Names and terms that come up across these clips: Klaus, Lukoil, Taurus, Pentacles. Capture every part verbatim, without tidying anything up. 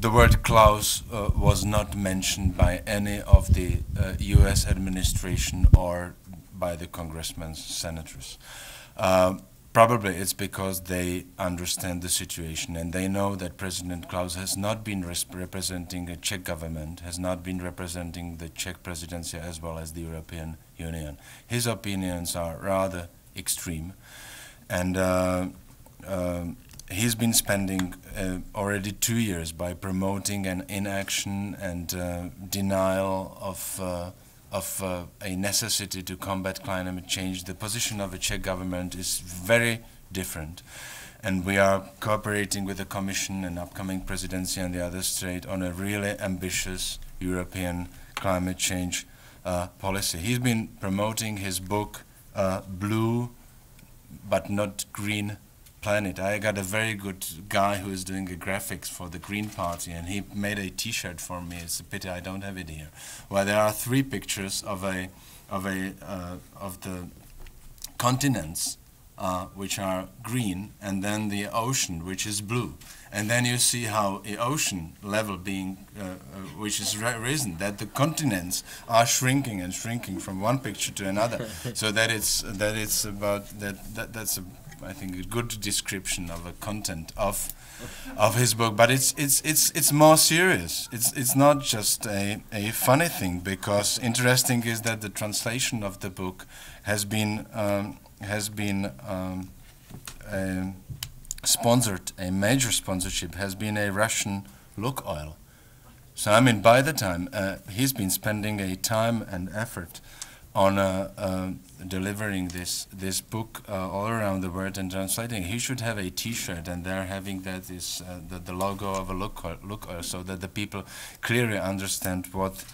the word Klaus uh, was not mentioned by any of the uh, U S administration or by the congressmen, senators. Uh, probably it's because they understand the situation and they know that President Klaus has not been representing the Czech government, has not been representing the Czech presidency as well as the European Union. His opinions are rather extreme, and uh, uh, he's been spending uh, already two years by promoting an inaction and uh, denial of uh, of uh, a necessity to combat climate change. The position of the Czech government is very different, and we are cooperating with the Commission and upcoming presidency and the other state on a really ambitious European climate change uh, policy. He's been promoting his book uh, Blue but Not Green Planet. I got a very good guy who is doing the graphics for the Green Party, and he made a T-shirt for me. It's a pity I don't have it here. Well, there are three pictures of a of a uh, of the continents uh, which are green, and then the ocean which is blue, and then you see how the ocean level being uh, uh, which is risen, that the continents are shrinking and shrinking from one picture to another. So that it's that it's about that, that that's a, I think, a good description of the content of of his book, but it's it's it's it's more serious. It's it's not just a a funny thing, because interesting is that the translation of the book has been um, has been um, a sponsored. A major sponsorship has been a Russian Lukoil. So I mean, by the time uh, he's been spending a time and effort on uh, uh, delivering this this book uh, all around the world and translating, he should have a T-shirt, and they're having that is uh, the, the logo of a Lukoil, Lukoil, so that the people clearly understand what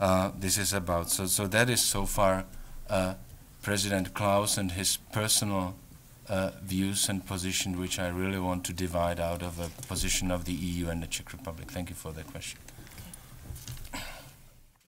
uh, this is about. So, so that is so far uh, President Klaus and his personal uh, views and position, which I really want to divide out of the position of the E U and the Czech Republic. Thank you for that question.